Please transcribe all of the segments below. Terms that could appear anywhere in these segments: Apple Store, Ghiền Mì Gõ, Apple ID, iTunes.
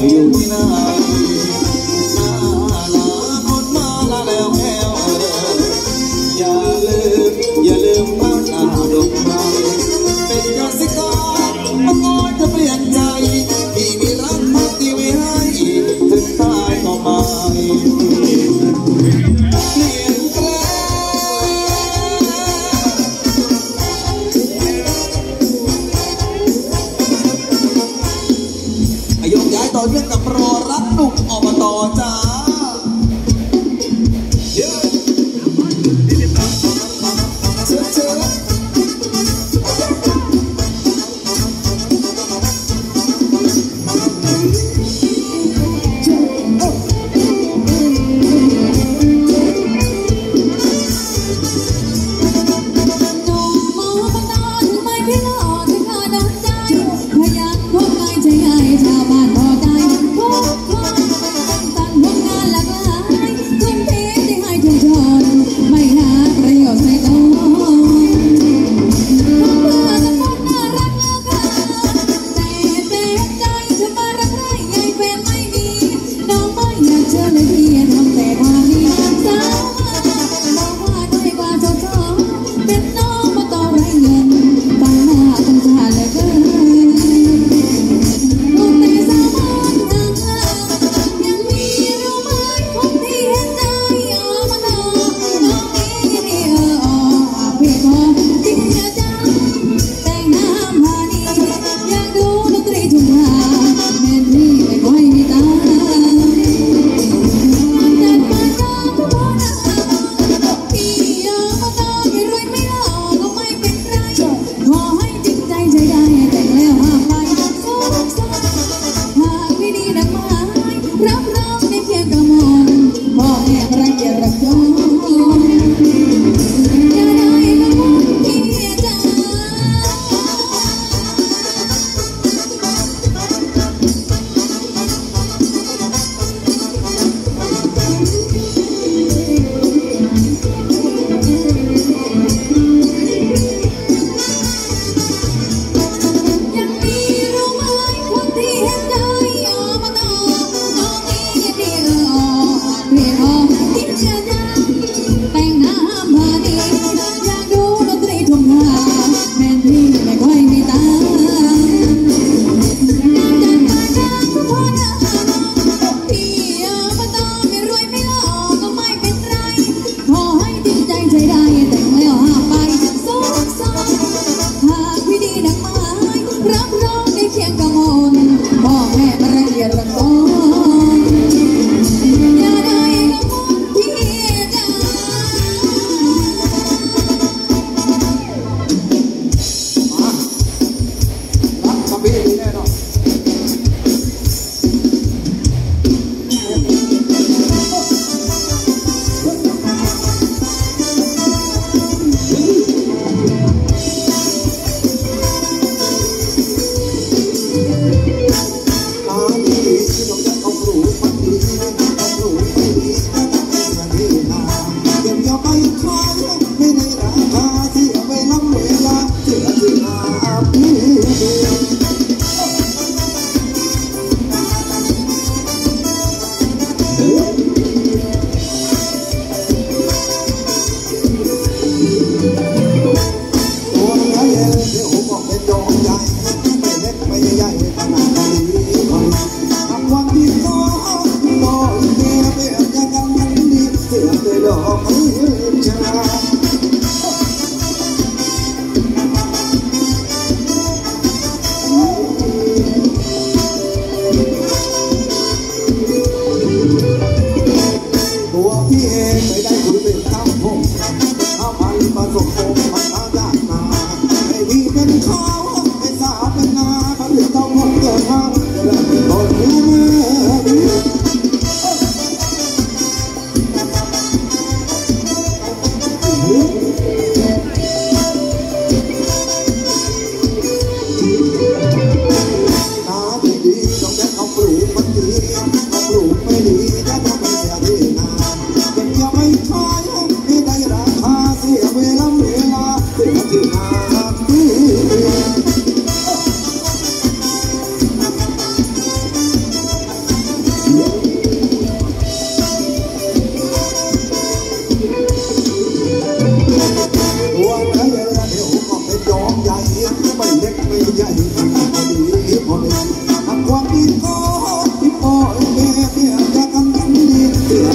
อยู่ที่ไหนลาลามดมาลาแล้วแห้วอย่าลืมมาหน้าดอกไม้เป็นกสิกรมาก่อนจะเปลี่ยนใจที่มีรักมาตีไว้ให้ถึงตายก็ไม่ต่อเนื่องกับรอรับหนุ่มอบต.จ้า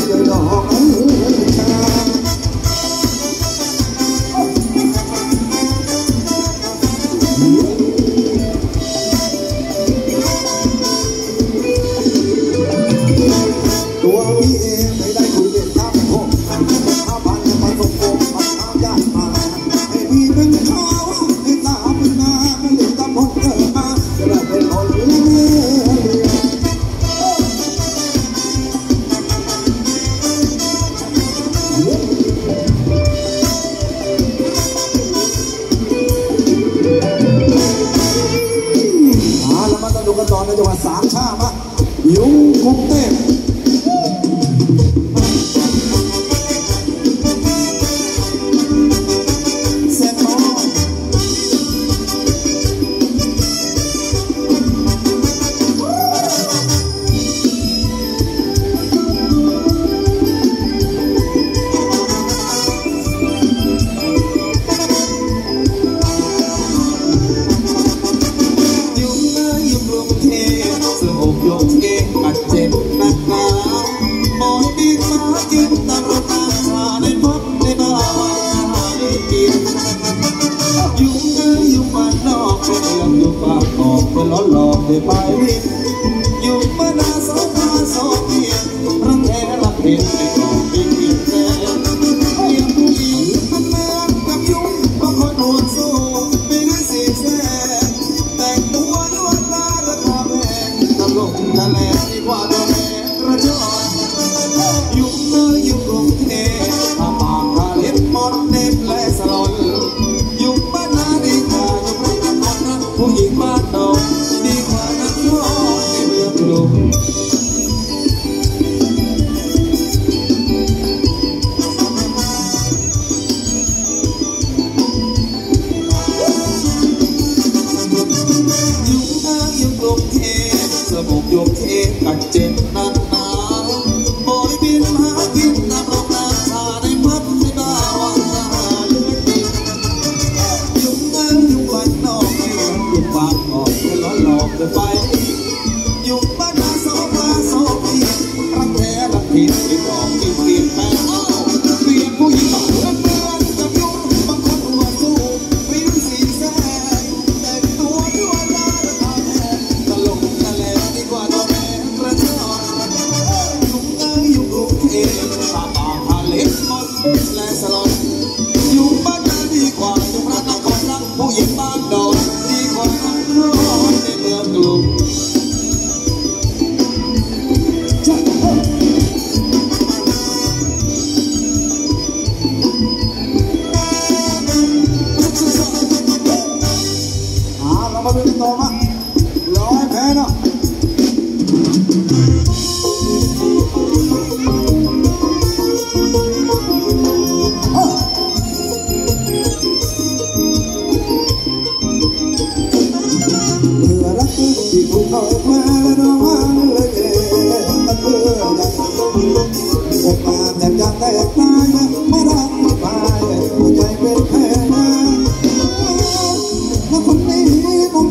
Hãy subscribe cho kênh Ghiền Mì Gõ Để không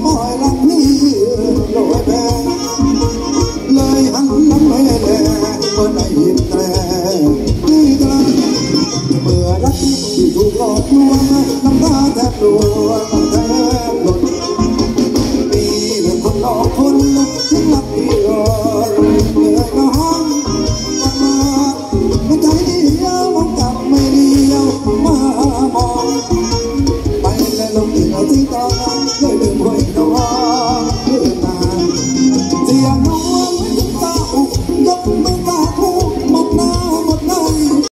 bỏ lỡ những video hấp dẫn